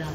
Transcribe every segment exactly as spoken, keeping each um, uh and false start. blood.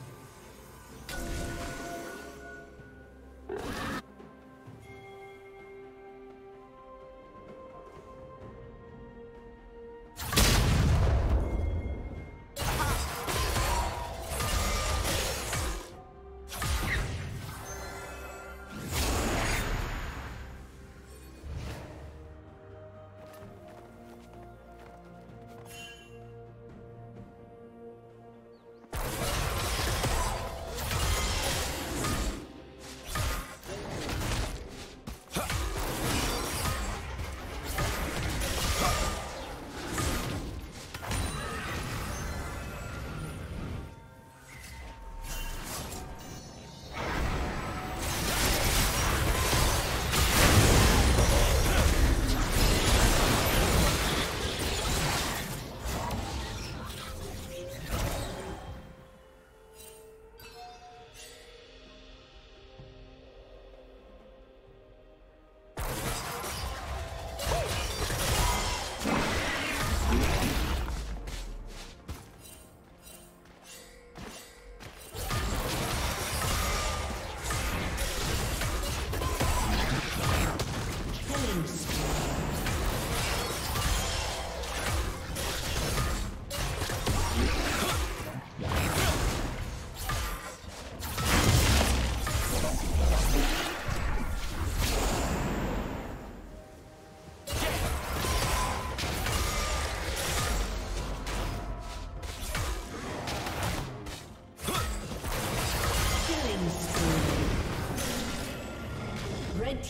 Red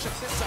Check this out.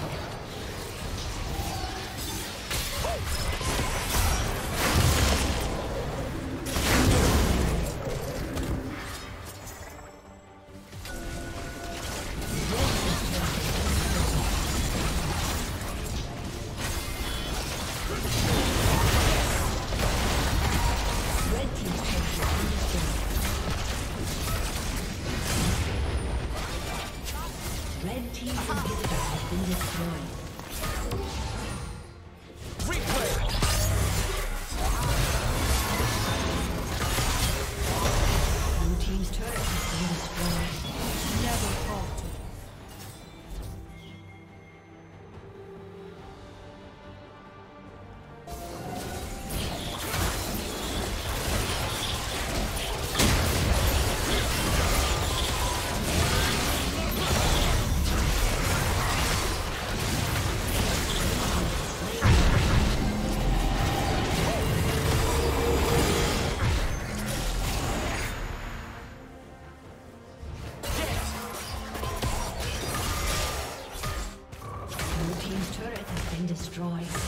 Destroy.